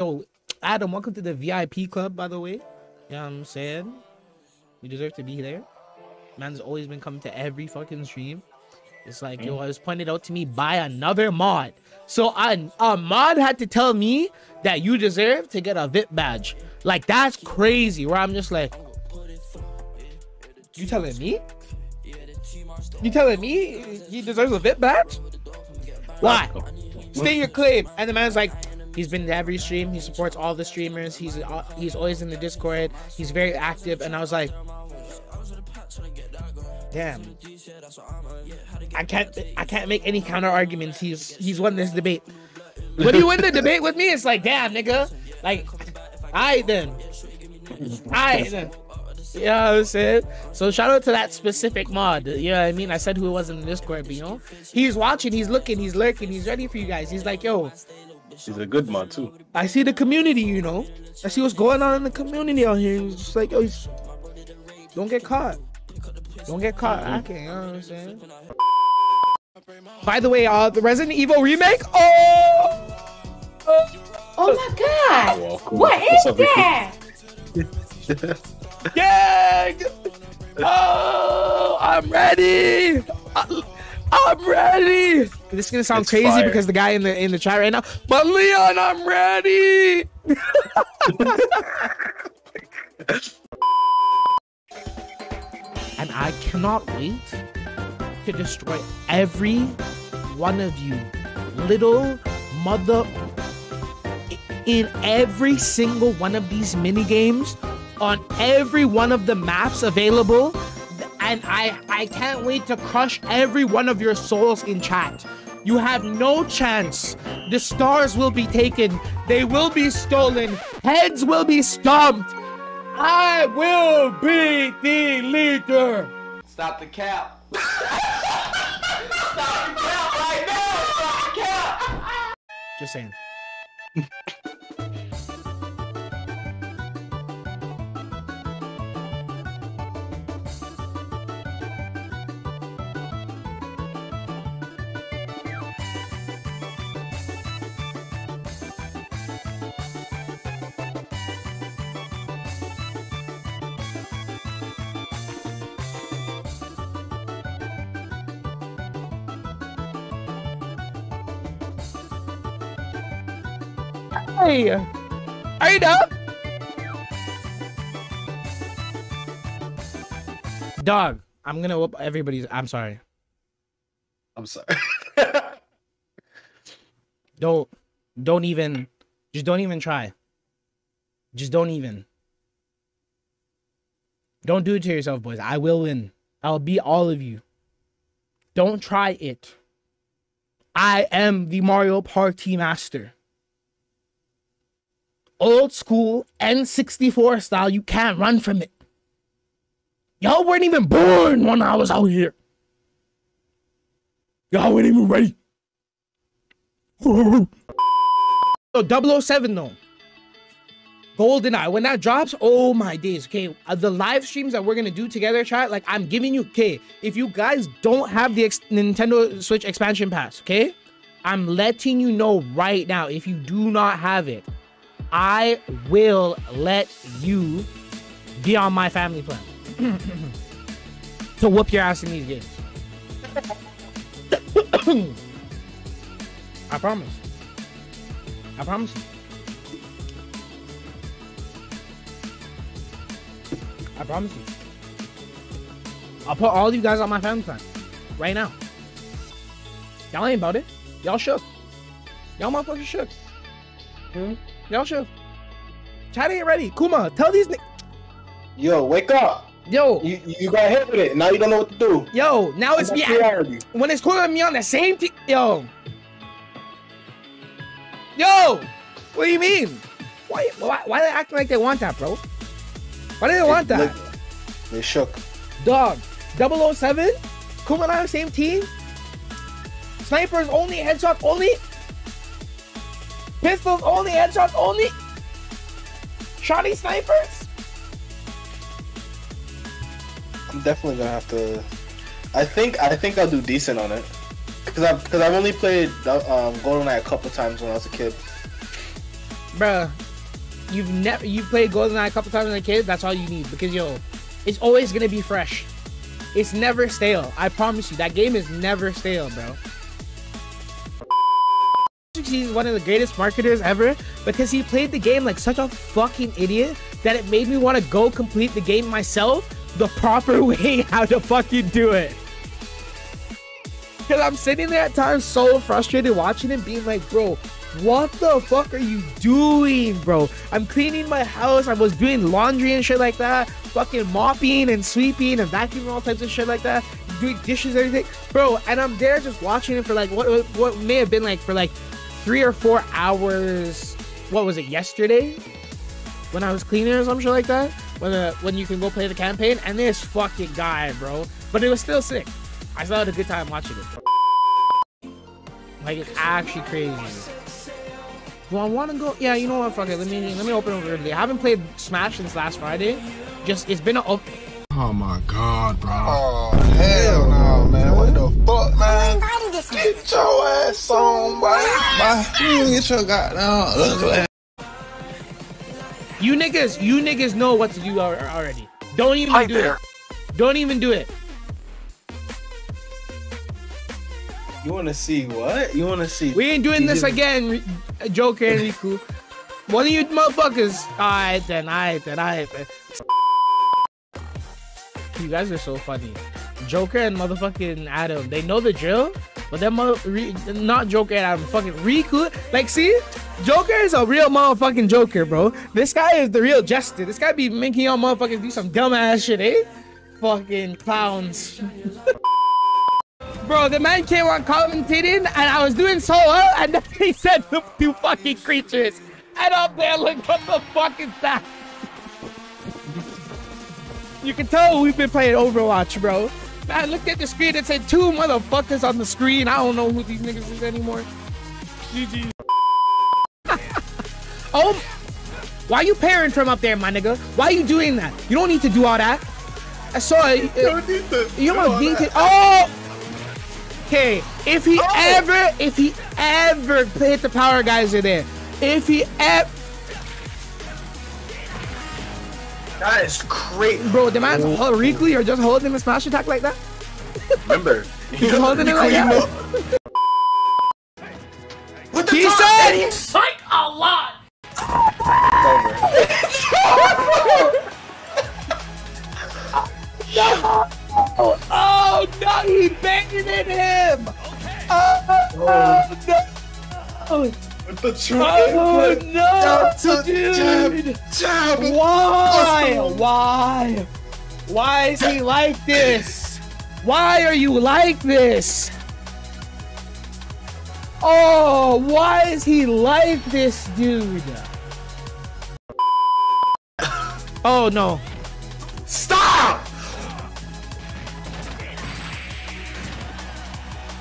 Yo, Adam, welcome to the VIP club, by the way. You know what I'm saying? You deserve to be there. Man's always been coming to every fucking stream. It's like, yo, it was pointed out to me by another mod. So a mod had to tell me that you deserve to get a VIP badge. Like, that's crazy, where I'm just like, you telling me? You telling me he deserves a VIP badge? Why? Stay your claim. And the man's like, he's been to every stream. He supports all the streamers. He's always in the Discord. He's very active. And I was like, damn, I can't make any counter arguments. He's won this debate. When you win the debate with me, it's like, damn, nigga. Like, I then. You know what I'm saying? So shout out to that specific mod. You know what I mean? I said who it was in the Discord, but you know, he's watching, he's looking, he's lurking, he's ready for you guys. He's like, yo. She's a good mod too. I see the community, you know. I see what's going on in the community out here. He's just like, yo, don't get caught. Don't get caught. Okay, you know what I'm saying? By the way, the Resident Evil remake. Oh my god! Oh, cool. What is that? Yeah! Oh, I'm ready. I'm ready. This is gonna sound crazy because the guy in the chat right now. But Leon, I'm ready. And I cannot wait to destroy every one of you, little mother. In every single one of these mini games, on every one of the maps available. And I can't wait to crush every one of your souls in chat. You have no chance. The stars will be taken. They will be stolen. Heads will be stomped. I will be the leader. Stop the cap. Stop the cap right now. Stop the cap. Just saying. Hey, are you done? Dog, I'm gonna whoop everybody's. I'm sorry. Just don't even try. Just don't even. Don't do it to yourself, boys. I will win. I'll beat all of you. Don't try it. I am the Mario Party master. Old school N64 style, you can't run from it. Y'all weren't even born when I was out here. Y'all weren't even ready. So 007 though. GoldenEye, when that drops, oh my days, okay? The live streams that we're gonna do together, chat, like I'm giving you, okay? If you guys don't have the Nintendo Switch expansion pass, okay? I'm letting you know right now, if you do not have it, I will let you be on my family plan to whoop your ass in these games. I promise. I promise. I promise you. I'll put all you guys on my family plan right now. Y'all ain't about it. Y'all shook. Y'all motherfuckers shook. Hmm? Y'all sure? Chat ain't ready. Kuma, tell these yo, wake up. Yo. You got hit with it. Now you don't know what to do. Yo, now it's me. When it's calling me on the same team. Yo. Yo. What do you mean? Why they acting like they want that, bro? Why do they want that? They shook. Dog. 007? Kuma and I on the same team? Snipers only, headshot only? Pistols only, headshots only? Shotty snipers? I'm definitely gonna have to... I think I'll do decent on it. Cause I've only played GoldenEye a couple times when I was a kid. bruh, you've played GoldenEye a couple times as a kid, that's all you need, because yo, it's always gonna be fresh. It's never stale. I promise you, that game is never stale, bro. He's one of the greatest marketers ever because he played the game like such a fucking idiot that it made me want to go complete the game myself the proper way how to fucking do it. Because I'm sitting there at times so frustrated watching him being like, bro, what the fuck are you doing, bro? I'm cleaning my house. I was doing laundry and shit like that. Fucking mopping and sweeping and vacuuming, all types of shit like that. Doing dishes and everything. Bro, and I'm there just watching it for like what may have been like for like 3 or 4 hours. What was it, yesterday? When I was cleaning or some shit like that? When you can go play the campaign. And this fucking guy, bro. But it was still sick. I still had a good time watching it, bro. Like, it's actually crazy. Do I want to go? Yeah, you know what? Fuck it. Let me open it early. I haven't played Smash since last Friday. Just it's been a. Oh my god, bro! Oh hell no, man! What the fuck, man? Get your ass on, bro! Get your goddamn ugly ass. You niggas know what to do already. Don't even do it. Don't even do it. You want to see what? You want to see? We ain't doing this again, Joker and Riku. One of you motherfuckers. All right then. You guys are so funny. Joker and motherfucking Adam. They know the drill, but they're not Joker and Adam. Fucking Riku. Like, see? Joker is a real motherfucking Joker, bro. This guy is the real Jester. This guy be making y'all motherfuckers do some dumb ass shit, eh? Fucking clowns. Bro, the man came on commentating, and I was doing so well, and then he said the two fucking creatures. And up there, like, what the fuck is that? You can tell we've been playing Overwatch, bro. I looked at the screen and said, two motherfuckers on the screen. I don't know who these niggas is anymore. GG. Oh, why you parent from up there, my nigga? Why you doing that? You don't need to do all that. I saw it. You don't need to. Oh! Okay, if he ever played the power guys in there, that is crazy, bro. The man's Riku, you're just holding him a smash attack like that. Remember, he's holding him like that. What the fuck? He said, "Like a lot." Oh no, he banging in him! Okay. Oh no! With the true input. No, dude! Jab. Why? Awesome. Why? Why is he like this? Why are you like this? Oh, why is he like this, dude? Oh no! Stop!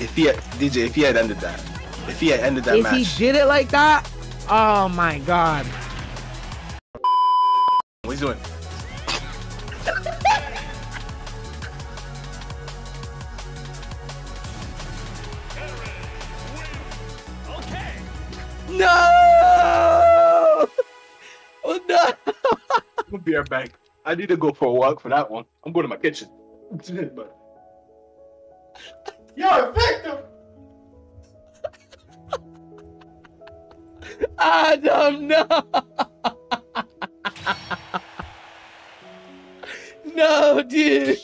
If he had ended that match. If he did it like that, oh my god. What he's doing? Okay. No! Oh no! I'll be right back. I need to go for a walk for that one. I'm going to my kitchen. You're a victim! Adam, no! No, dude!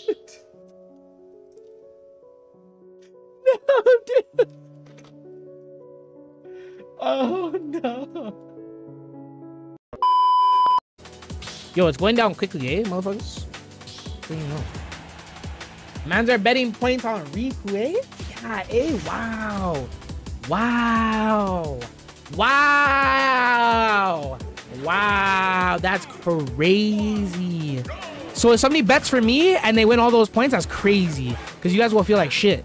No, dude! Oh, no! Yo, it's going down quickly, eh, motherfuckers? What do you know? Mans are betting points on Riku, eh? Yeah, eh? Wow. Wow. Wow. Wow. That's crazy. So if somebody bets for me and they win all those points, that's crazy. Because you guys will feel like shit.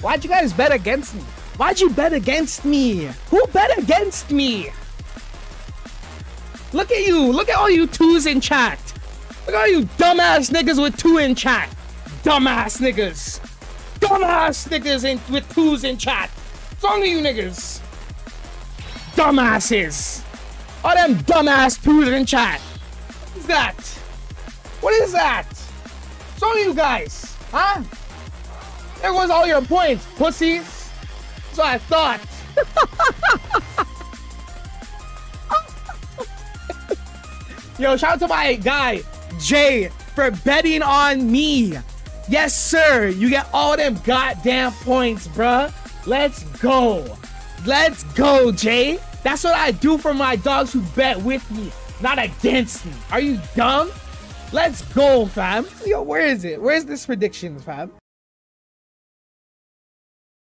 Why'd you guys bet against me? Why'd you bet against me? Who bet against me? Look at you! Look at all you twos in chat! Look at all you dumbass niggas with two in chat! Dumbass niggas! dumbass niggas in with 2s in chat. Some of you niggas dumbasses. All them dumbass 2s in chat. What is that? What is that? Some of you guys, huh? There goes all your points, pussies. That's what I thought. Yo, shout out to my guy, Jay, for betting on me. Yes, sir. You get all them goddamn points, bruh. Let's go. Let's go, Jay. That's what I do for my dogs who bet with me, not against me. Are you dumb? Let's go, fam. Yo, where is it? Where's this prediction, fam?